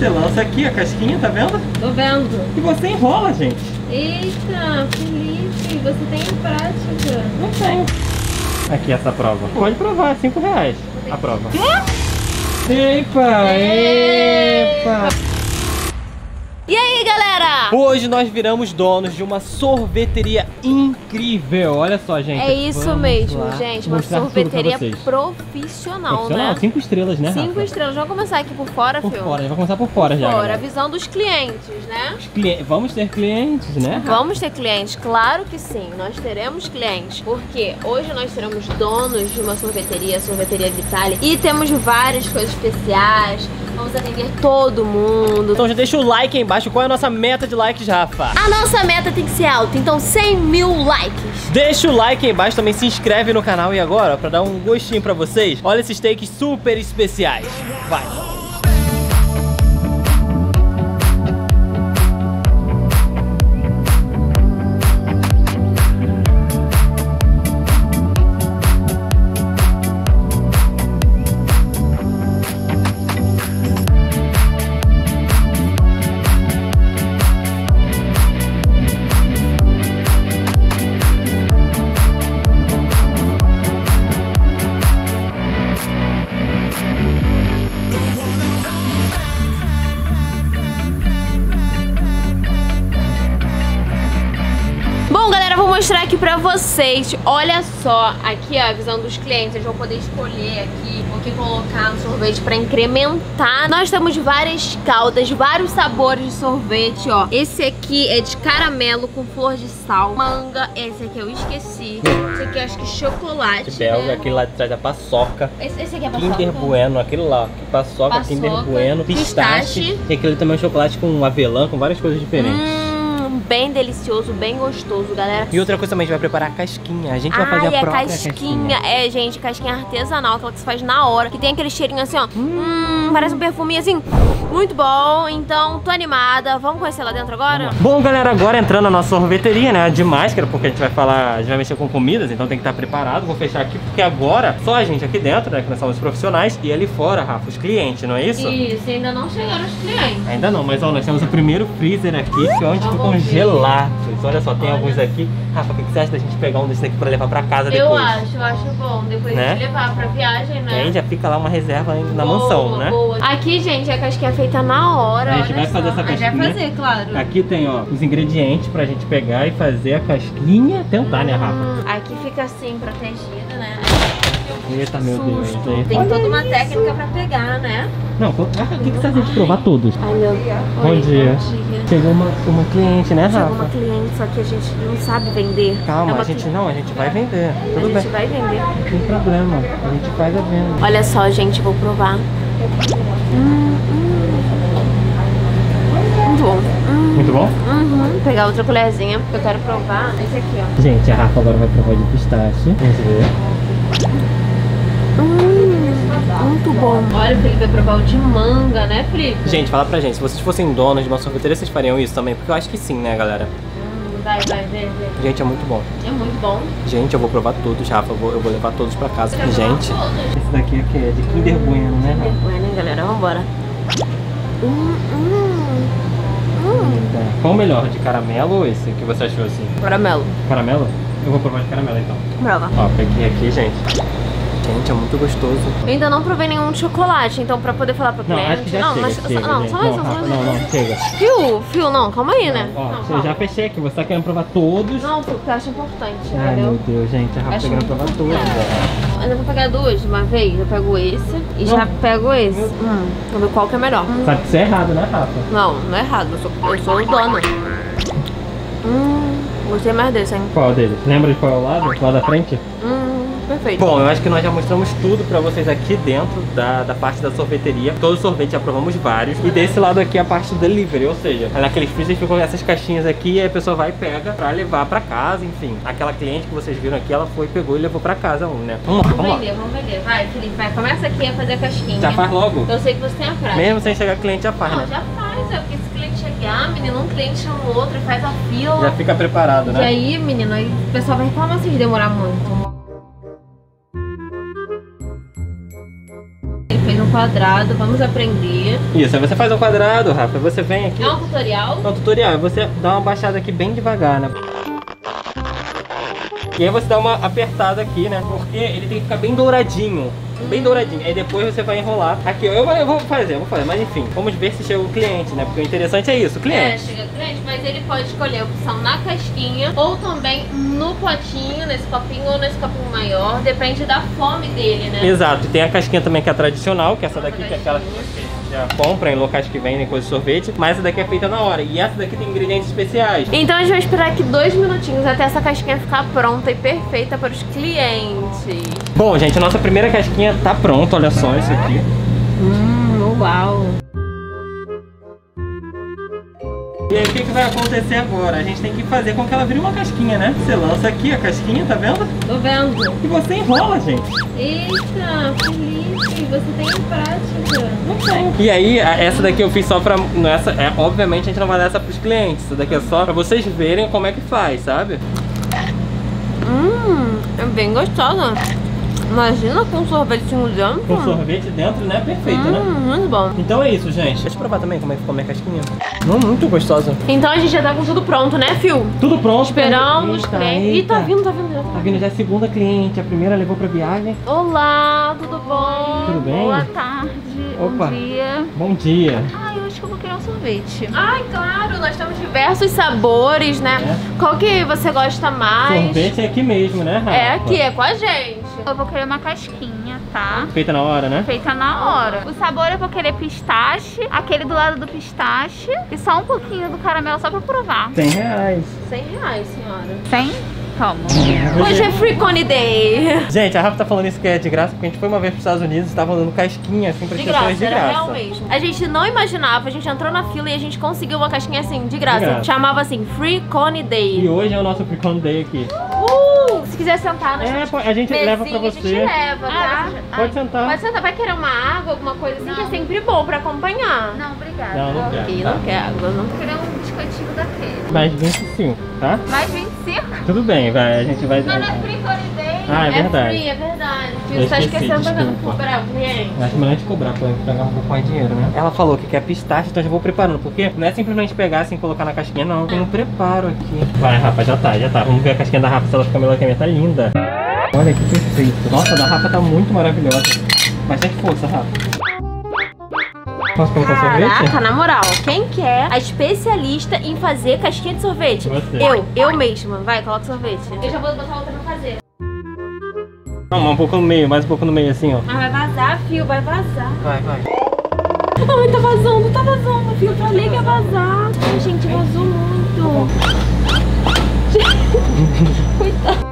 você lança aqui a casquinha, tá vendo? Tô vendo. E você enrola, gente. Eita, Felipe, você tem prática? Não tenho. Aqui essa prova. Pode provar, R$5 a prova. Epa, epa. E aí, galera? Hoje nós viramos donos de uma sorveteria incrível. Olha só, gente. É isso mesmo, gente. Uma sorveteria profissional, né? 5 estrelas, né, Rafa? 5 estrelas. Vamos começar aqui por fora, filho? Por fora. Vamos começar por fora já. Por fora. A visão dos clientes, né? Vamos ter clientes, né? Vamos ter clientes. Claro que sim. Nós teremos clientes. Porque hoje nós seremos donos de uma sorveteria, Sorveteria Vitale. E temos várias coisas especiais. Vamos atender todo mundo. Então já deixa o like aí embaixo. Qual é a nossa meta de likes, Rafa? A nossa meta tem que ser alta, então 100 mil likes. Deixa o like aí embaixo, também se inscreve no canal. E agora, ó, pra dar um gostinho pra vocês, olha esses takes super especiais. Vai! Mostrar aqui pra vocês, olha só, aqui ó, a visão dos clientes, eles vão poder escolher aqui o que colocar no sorvete pra incrementar. Nós temos várias caldas, vários sabores de sorvete, ó. Esse aqui é de caramelo com flor de sal, manga, esse aqui eu esqueci, esse aqui eu acho que chocolate, belga, né? Aquele lá de trás é paçoca, esse aqui é paçoca? Kinder Bueno, aquele lá, paçoca, Kinder Bueno, pistache, e aquele também é chocolate com avelã, com várias coisas diferentes. Bem delicioso, bem gostoso, galera. E outra coisa também, a gente vai preparar a casquinha. A gente vai fazer a própria casquinha. É, gente, casquinha artesanal, aquela que se faz na hora. Que tem aquele cheirinho assim, ó. Parece um perfuminho assim, muito bom. Então, tô animada. Vamos conhecer lá dentro agora? Bom, galera, agora entrando na nossa sorveteria, né? De máscara, porque a gente vai falar, a gente vai mexer com comidas, então tem que estar preparado. Vou fechar aqui, porque agora só a gente aqui dentro, né? Que nós somos profissionais. E ali fora, Rafa, os clientes, não é isso? Isso, ainda não chegaram os clientes. Ainda não, mas ó, nós temos o primeiro freezer aqui, que é onde tu congela gelatos. Olha só, tem alguns aqui. Rafa, o que você acha da gente pegar um desses aqui pra levar pra casa depois? Eu acho bom. Depois né? De levar pra viagem, né? E aí já fica lá uma reserva ainda na mansão, né? Boa. Aqui, gente, a casquinha é feita na hora. A gente vai fazer essa casquinha. A gente vai fazer, claro. Aqui tem, ó, os ingredientes pra gente pegar e fazer a casquinha. Tentar, né, Rafa? Aqui fica assim, protegida, né? Eita, meu Deus. Tem olha toda uma técnica pra pegar, né? Não, o que você acha de provar todos? Ai, meu Deus. Bom dia. Chegou uma cliente, né, Rafa? Chegou uma cliente, só que a gente não sabe vender. Calma, a gente vai vender. Tudo bem. A gente vai vender. Não tem problema, a gente faz a venda. Olha só, gente, vou provar. Muito bom. Muito bom? Vou pegar outra colherzinha, porque eu quero provar esse aqui, ó. Gente, a Rafa agora vai provar de pistache. Vamos ver. Muito bom. Olha, o Felipe vai provar o de manga, né, Felipe? Gente, fala pra gente, se vocês fossem donos de uma sorveteria, vocês fariam isso também? Porque eu acho que sim, né, galera? Vai. Gente, é muito bom. É muito bom. Gente, eu vou provar todos, Rafa. Eu vou levar todos pra casa. Gente, esse daqui é de Kinder Bueno, né? Kinder Bueno, hein, galera? Vambora. Qual o melhor, de caramelo ou esse? O que você achou assim? Caramelo. Caramelo? Eu vou provar de caramelo, então. Prova. Ó, peguei aqui, gente. Gente, é muito gostoso. Eu ainda não provei nenhum de chocolate, então pra poder falar pra cliente... Não, chega, mas chega, não, só mais um. Não, chega. Fio, não, calma aí, né? Ó, não, eu já fechei aqui, você tá querendo provar todos. Não, porque eu acho importante, entendeu? Ai, meu Deus, gente, a Rafa tá querendo provar todos. É. Eu vou pegar duas de uma vez, eu pego esse e já pego esse. Vou ver qual que é melhor. Sabe que isso é errado, né, Rafa? Não é errado, eu sou o dono. Gostei mais desse, hein? Qual dele? Lembra de qual é o lado? Lá da frente? Perfeito. Bom, eu acho que nós já mostramos tudo pra vocês aqui dentro da parte da sorveteria. Todo sorvete já provamos vários. E desse lado aqui é a parte delivery, ou seja, naquele freezer ficam essas caixinhas aqui e a pessoa vai e pega pra levar pra casa, enfim. Aquela cliente que vocês viram aqui, ela foi, pegou e levou pra casa né? Vamos vender. Vai, Felipe, vai. Começa aqui a fazer a caixinha. Já faz logo. Eu sei que você tem a frase. Mesmo sem chegar cliente, já faz, né? Já faz, é porque esse cliente chegar, menino, um cliente chama o outro e faz a fila. Já fica preparado, né? E aí, menino, aí o pessoal vai reclamar se demorar muito. fez um quadrado, vamos aprender. Isso, aí você faz um quadrado, Rafa, você vem aqui... É um tutorial? É um tutorial, você dá uma baixada aqui bem devagar, né? E aí você dá uma apertada aqui, né? Porque ele tem que ficar bem douradinho. Bem douradinho, aí depois você vai enrolar. Aqui eu vou fazer, mas enfim, vamos ver se chega o cliente, né? Porque o interessante é isso, o cliente. É, chega o cliente, mas ele pode escolher a opção na casquinha ou também no potinho, nesse copinho ou nesse copinho maior, depende da fome dele, né? Exato, tem a casquinha também que é tradicional, que é essa daqui, que é aquela que você já compra em locais que vendem coisa de sorvete, mas essa daqui é feita na hora, e essa daqui tem ingredientes especiais. Então a gente vai esperar aqui 2 minutinhos até essa casquinha ficar pronta e perfeita para os clientes. Bom, gente, a nossa primeira casquinha tá pronto, olha só isso aqui. Uau! E aí o que vai acontecer agora? A gente tem que fazer com que ela vire uma casquinha, né? Você lança aqui a casquinha, tá vendo? Tô vendo. E você enrola, gente. Eita, Felipe, você tem prática. Não tenho. E aí, essa daqui eu fiz só pra... Essa, obviamente a gente não vai dar essa pros clientes. Essa daqui é só pra vocês verem como é que faz, sabe? É bem gostosa. Imagina com um sorvetinho dentro. Com sorvete dentro, né? Perfeito, né? Muito bom. Então é isso, gente. Deixa eu provar também como é que ficou a minha casquinha. Muito gostosa. Então a gente já tá com tudo pronto, né, Fio? Tudo pronto. Esperamos, cliente. Ih, tá vindo já. Tá vindo já a segunda cliente. A primeira levou pra viagem. Olá, tudo bom? Tudo bem? Boa tarde. Opa. Bom dia. Bom dia. Ai, eu acho que eu vou querer um sorvete. Ai, claro. Nós temos diversos sabores, né? É. Qual que você gosta mais? Sorvete é aqui mesmo, né, Rafa? É aqui, é com a gente. Eu vou querer uma casquinha, tá? Feita na hora, né? Feita na hora. O sabor eu vou querer pistache, aquele do lado do pistache e só um pouquinho do caramelo só pra provar. R$100. R$100, senhora. 100? Calma. Hoje é Free Coney Day. Gente, a Rafa tá falando isso que é de graça, porque a gente foi uma vez pros Estados Unidos e tava dando casquinha assim pras pessoas de graça. Era real mesmo. A gente não imaginava, a gente entrou na fila e a gente conseguiu uma casquinha assim, de graça. Chamava assim, Free Coney Day. E hoje é o nosso Free Coney Day aqui. Se quiser sentar, nós a gente leva pra você. A gente leva, tá? Pode sentar. Pode sentar. Vai querer uma água, alguma coisa assim, que é sempre bom pra acompanhar. Não, obrigada. Não quer água, não. Vou querer um biscoitinho daquele. Mais 25, tá? Mais 25? Tudo bem, vai. A gente vai... Mas não é Free Coney Day. Ah, é verdade. É verdade. Você tá esquecendo que eu não cobrar o cliente. Acho melhor a gente cobrar, pra pegar um pouco mais de dinheiro, né? Ela falou que quer pistache, então já vou preparando. Porque não é simplesmente pegar assim e colocar na casquinha, não. Tem um preparo aqui. Vai, Rafa, já tá, já tá. Vamos ver a casquinha da Rafa, se ela fica melhor que a minha. Tá linda. Olha que perfeito. Nossa, a da Rafa tá muito maravilhosa. Bastante força, Rafa. Posso colocar sorvete? Caraca, na moral, quem que é a especialista em fazer casquinha de sorvete? Você. Eu mesma. Vai, coloca sorvete. Eu já vou botar outra pra fazer. Não, um pouco no meio, mais um pouco no meio assim, ó. Mas vai vazar, Fio, vai vazar. Vai. Ai, tá vazando, Fio. Falei que ia vazar. Ai, gente, vazou muito. Coitado.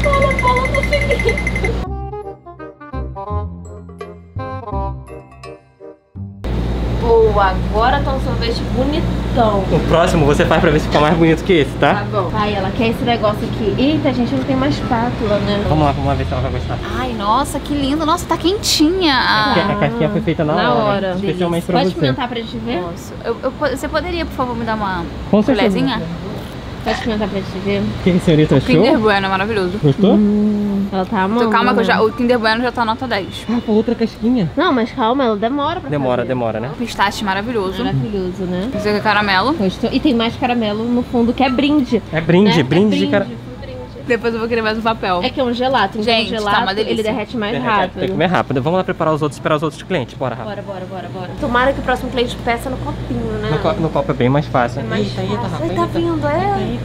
Fala, não consegui. Agora tá um sorvete bonitão. O próximo você faz pra ver se fica mais bonito que esse, tá? Tá bom. Ai, ela quer esse negócio aqui. Eita, gente, não tem mais espátula, né? Vamos lá ver se ela vai gostar. Ai, nossa, que lindo. Nossa, tá quentinha. A casquinha foi feita na hora. Especialmente pra você. Pode experimentar pra gente ver? Nossa. Você poderia, por favor, me dar uma colherzinha? Pode experimentar pra gente ver? O que a senhorita achou? O Kinder Bueno é maravilhoso. Gostou? Ela tá amando. Então, calma, que o Kinder Bueno já tá nota 10. Ah, com outra casquinha. Não, mas calma, ela demora pra fazer. Demora, né? Pistache maravilhoso. Maravilhoso, né? Isso aqui é caramelo. Gostou. E tem mais caramelo no fundo, que é brinde. É brinde de caramelo. Depois eu vou querer mais um papel. É que é um gelato, então gente, ele derrete mais rápido. Tem que comer rápido. Vamos lá preparar os outros, esperar os outros clientes. Bora, Rafa. Bora. Tomara que o próximo cliente peça no copinho, né? No copo é bem mais fácil. Eita, Rafa. Tá vindo,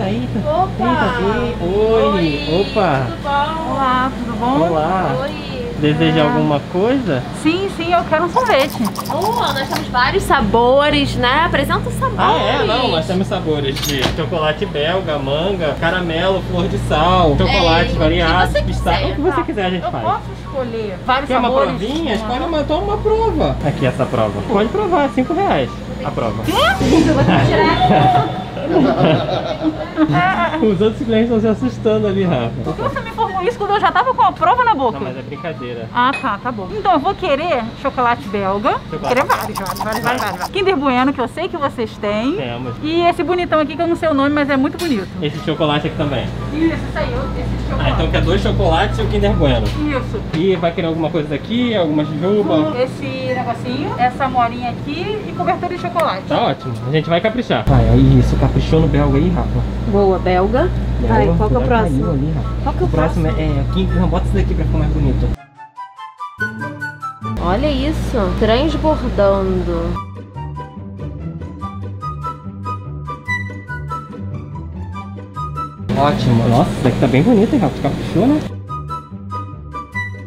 Eita. Opa! Oi! Opa! Tudo bom? Olá, tudo bom? Olá! Oi! Deseja alguma coisa? Sim, eu quero um sorvete. Nós temos vários sabores, né? Apresenta os sabores. Nós temos sabores de chocolate belga, manga, caramelo, flor de sal, chocolate variado, pistache. O que você quiser a gente faz. Eu posso escolher vários sabores? Quer uma provinha? Toma uma prova. Aqui essa prova. Pode provar, R$5 a prova. Quê? Você vai tirar? Os outros clientes estão se assustando ali, Rafa. Você me formou isso quando eu já tava com a prova na boca. Não, mas é brincadeira. Ah, tá, tá bom. Então eu vou querer chocolate belga. Chocolate. Querer vários. Kinder Bueno, que eu sei que vocês têm. Temos. E esse bonitão aqui, que eu não sei o nome, mas é muito bonito. Esse chocolate aqui também. Isso, isso aí, esse chocolate. Ah, então quer dois chocolates e o Kinder Bueno. Isso. E vai querer alguma coisa daqui, alguma jujuba? Esse negocinho, essa morinha aqui e cobertura de chocolate. Tá ótimo, a gente vai caprichar. Vai, aí, isso, caprichou no belga aí, Rafa. Boa, belga. Ai, qual que é o próximo? Ali, qual que é o próximo? É aqui, bota isso daqui pra ficar mais bonito. Olha isso, transbordando. Ótimo. Nossa, isso daqui tá bem bonito, hein, Rafa? Caprichou, né?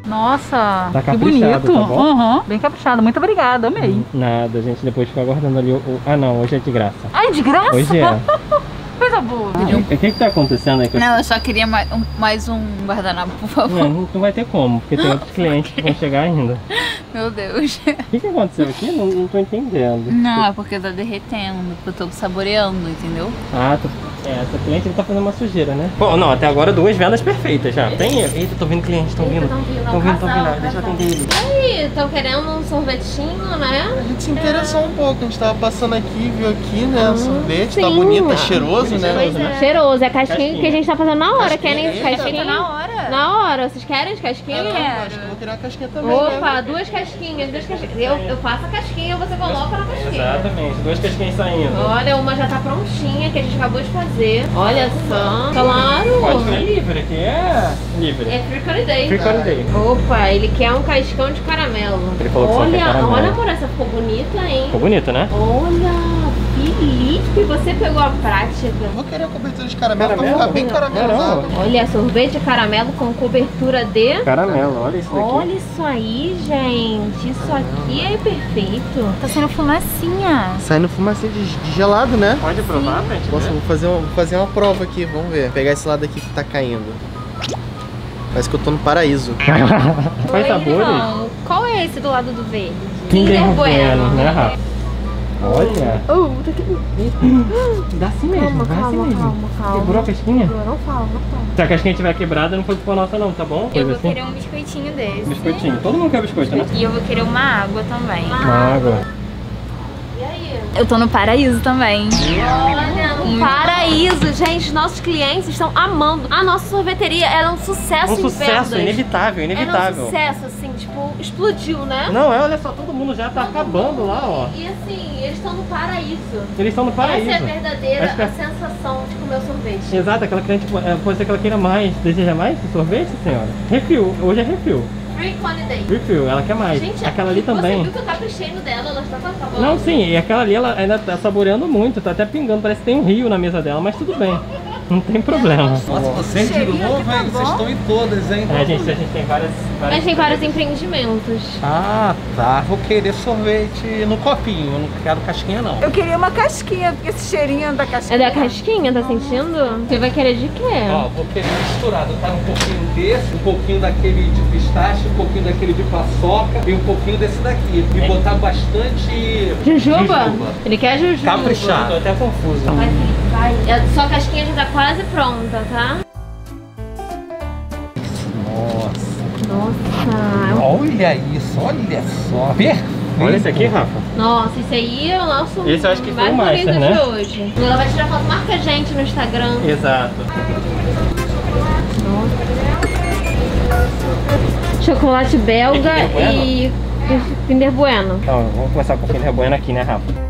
Nossa, tá, que bonito. Tá bom? Uhum, bem caprichado. Muito obrigada, amei. Nada, a gente depois fica aguardando ali o... Ah, não, hoje é de graça. Ah, é de graça? Hoje é. Coisa boa. O que tá acontecendo aí? Não, eu só queria mais um guardanapo, por favor. Não, não vai ter como, porque tem outros clientes que vão chegar ainda. Meu Deus. O que aconteceu aqui? Não tô entendendo. Não, é porque tá derretendo, porque eu tô saboreando, entendeu? Ah, tô... É, essa cliente tá fazendo uma sujeira, né? Bom, não, até agora duas vendas perfeitas já. Tem? Eita, tô vendo clientes, tão vindo. Deixa eu atender eles. Aí, estão querendo um sorvetinho, né? A gente se interessou um pouco, a gente tava passando aqui, viu aqui, né? O sorvete tá bonito, é cheiroso, né? Cheiroso, né? É. Cheiroso, é casquinha que a gente tá fazendo na hora. Casquinha. Querem casquinha? Na hora. Na hora, vocês querem de casquinha? Eu quero. Vou tirar a casquinha também. Opa, né? duas casquinhas. Eu faço a casquinha, você coloca na casquinha. Exatamente, duas casquinhas saindo. Olha, uma já tá prontinha, que a gente acabou de fazer. Olha só, claro. Pode ser livre, que é livre. É Free Coney Day. Free Coney Day. Opa, ele quer um cascão de caramelo. Ele falou que só quer caramelo. Olha por essa, ficou bonita, hein? Ficou bonita, né? Olha, Felipe, você pegou a prática. Vou querer a cobertura de caramelo, pra ficar bem caramelizado. Olha, sorvete de caramelo com cobertura de... caramelo, olha isso daqui. Olha isso aí, gente. Isso aqui é perfeito. Tá saindo fumacinha. Saindo fumacinha de gelado, né? Pode provar, Pet? Nossa, vou fazer uma prova aqui, vamos ver. Vou pegar esse lado aqui que tá caindo. Parece que eu tô no paraíso. Faz sabores? Irmão, qual é esse do lado do verde? Kinder Bueno, né, Rafa? Olha! Tá aqui. Dá assim mesmo, calma, calma. Quebrou a casquinha? Quebrou, não fala, não fala. Se a casquinha tiver quebrada, não foi por nossa não, tá bom? Eu vou assim querer um biscoitinho desse. Biscoitinho. Todo mundo quer biscoito, né? E eu vou querer uma água também. Uma água. E aí? Eu tô no paraíso também. Olha, no paraíso, gente. Nossos clientes estão amando. A nossa sorveteria era um sucesso em vendas. Um sucesso, inevitável, inevitável. Era um sucesso, assim, tipo, explodiu, né? Não, olha só, todo mundo já tá acabando lá, ó. E assim, eles estão no paraíso. Eles estão no paraíso. Essa é a verdadeira sensação de comer o sorvete. Exato, aquela cliente, pode ser que ela queira mais. Deseja mais de sorvete, senhora? Refil, hoje é refil. Free Coney Day. Refil, ela quer mais. Gente, aquela ali também. Você viu que eu caprichei no dela, ela está acabando. Não, sim, e aquela ali ela ainda tá saboreando muito, tá até pingando, parece que tem um rio na mesa dela, mas tudo bem. Não tem problema. Nossa, você de novo, tá, vocês estão em todas, hein? É, gente, a gente tem várias. A gente tem vários empreendimentos. Ah, tá. Vou querer sorvete no copinho, eu não quero casquinha, não. Eu queria uma casquinha, porque esse cheirinho da casquinha. É da casquinha, tá sentindo? Você vai querer de quê? Ó, vou querer misturado, tá? Um pouquinho desse, um pouquinho daquele de pistache, um pouquinho daquele de paçoca e um pouquinho desse daqui. E botar bastante... Jujuba? Ele quer jujuba. Caprichado. Tô até confuso. Vai, vai. Só a casquinha já tá quase pronta, tá? Nossa! Nossa! Olha isso, olha só! Olha esse aqui, Rafa. Nossa, esse aí é o nosso... Esse eu acho que foi o mais, né? De hoje. Ela vai tirar foto, marca a gente no Instagram. Exato. Nossa. Chocolate belga e Kinder Bueno. Então, vamos começar com o Kinder Bueno aqui, né, Rafa?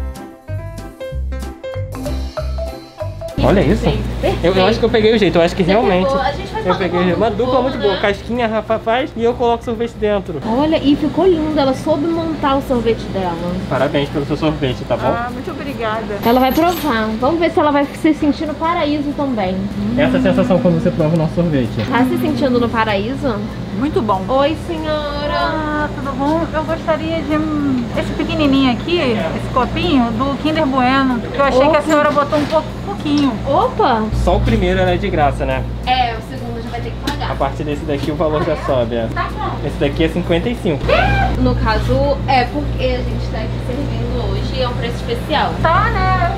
Olha isso. Perfeito. Eu acho que eu peguei o jeito, eu acho que você realmente. A gente vai uma dupla muito boa, né? Casquinha a Rafa faz e eu coloco o sorvete dentro. Olha, e ficou lindo, ela soube montar o sorvete dela. Parabéns pelo seu sorvete, tá bom? Ah, muito obrigada. Ela vai provar, vamos ver se ela vai se sentir no paraíso também. Essa sensação quando você prova o nosso sorvete. Tá se sentindo no paraíso? Muito bom. Oi, senhora. Ah, tudo bom? Eu gostaria de esse pequenininho aqui, esse copinho do Kinder Bueno, que eu achei que a senhora botou um pouquinho. Opa! Só o primeiro era de graça, né? É, o segundo já vai ter que pagar. A partir desse daqui o valor já sobe. Tá bom. Esse daqui é 55. No caso, é porque a gente tá aqui servindo hoje, é um preço especial. Tá, né?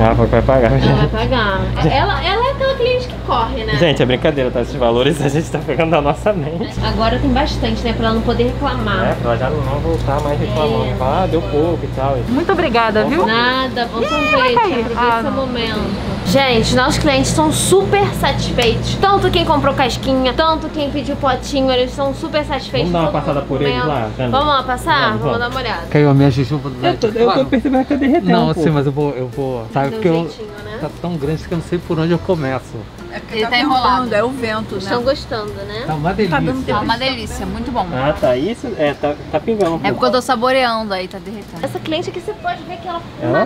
Ela vai pagar. Ela vai pagar. Ela é aquela cliente que corre, né? Gente, é brincadeira, tá? Esses valores a gente tá pegando da nossa mente. Agora tem bastante, né? Pra ela não poder reclamar. É, pra ela já não voltar mais reclamando. É. Ah, deu pouco e tal. Muito obrigada, viu? Nada, bom sorvete. Aproveita esse momento. Gente, nossos clientes são super satisfeitos. Tanto quem comprou casquinha, tanto quem pediu potinho, eles são super satisfeitos. Vamos dar uma passada por eles lá? Vamos lá passar? Vamos dar uma olhada. Caiu a minha jujuba do lado. Eu tô percebendo que eu derretei. Não, sim, mas eu vou. Sabe porque eu... Tá tão grande que eu não sei por onde eu começo. É porque ele tá enrolando, é o vento, né? Estão gostando, né? Tá uma delícia. Tá uma delícia, muito bom. Ah, tá isso? É, tá pingando. É porque eu tô saboreando aí, tá derretendo. Essa cliente aqui, você pode ver que ela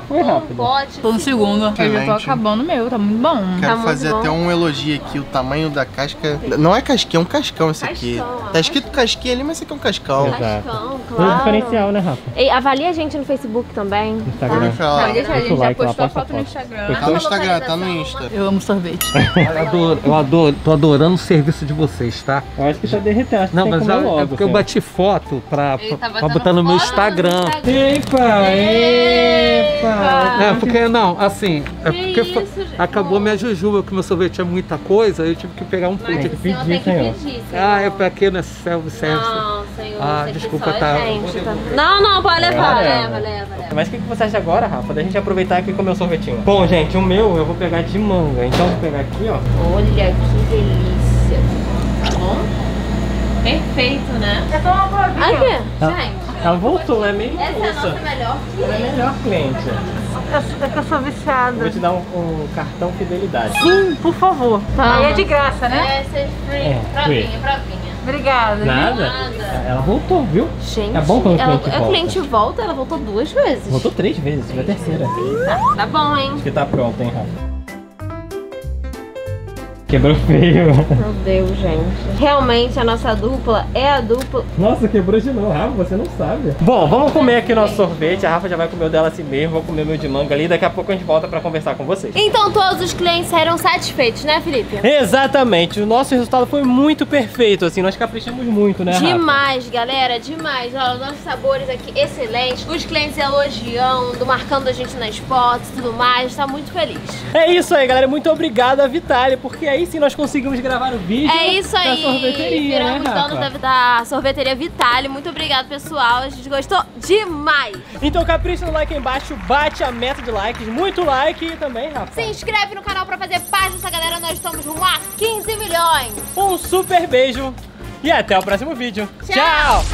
foi rápida. Tô no segundo. Eu já tô acabando meu, tá muito bom. Quero fazer até um elogio aqui, o tamanho da casca. Não é casquinha, é um cascão esse aqui. Tá escrito casquinha ali, mas esse aqui é um cascão. Cascão, claro. É um diferencial, né, Rafa? E avalia a gente no Facebook também. Instagram. A gente já postou a foto no Instagram. Tá no Instagram, tá no Insta. Eu amo sorvete. Eu adoro, tô adorando o serviço de vocês, tá? Eu acho que tá derretendo, acho que não, mas já, logo, é porque eu bati foto pra botar no meu Instagram. Epa! É porque, não, assim, é porque acabou minha jujuba, porque meu sorvete é muita coisa, eu tive que pegar um pouco. Tem que pedir, senhor. Ah, é pra quê, né? Self-service. Não, senhor, ah, desculpa, tá. Não, pode levar, leva. Mas o que você acha agora, Rafa, da gente aproveitar aqui e comer o sorvetinho? Bom, gente, o meu eu vou pegar de manga, então eu vou pegar aqui, ó. Olha que delícia. Tá bom? Perfeito, né? Já tomou uma boa vida. Gente, ela voltou, né? Meio essa é a nossa melhor cliente. Ela é a melhor cliente. É que eu sou viciada. Vou te dar um cartão fidelidade. Sim, por favor. Aí é de graça, né? Essa é free. É, pra mim. Obrigada. Nada. Ela voltou, viu? Gente, é bom quando o cliente volta, ela voltou 2 vezes. Voltou 3 vezes, foi a terceira. Tá bom, hein? Acho que tá pronto, hein, Rafa? Quebrou feio. Meu Deus, gente. Realmente a nossa dupla é a dupla. Nossa, quebrou de novo, Rafa, você não sabe. Bom, vamos comer aqui nosso sorvete. A Rafa já vai comer o dela assim mesmo, vou comer o meu de manga ali. Daqui a pouco a gente volta pra conversar com vocês. Então todos os clientes eram satisfeitos, né, Felipe? Exatamente. O nosso resultado foi muito perfeito, assim. Nós caprichamos muito, né, Rafa? Demais, galera, demais. Olha, os nossos sabores aqui excelentes. Os clientes elogiando, marcando a gente nas fotos e tudo mais. Tá muito feliz. É isso aí, galera. Muito obrigado a Vitale, porque aí sim nós conseguimos gravar o vídeo da sorveteria. Viramos donos da sorveteria Vitale. Muito obrigado, pessoal. A gente gostou demais. Então capricha no like aí embaixo, bate a meta de likes, muito like também, Rafa. Se inscreve no canal pra fazer parte dessa galera. Nós estamos rumo a 15 milhões. Um super beijo e até o próximo vídeo. Tchau!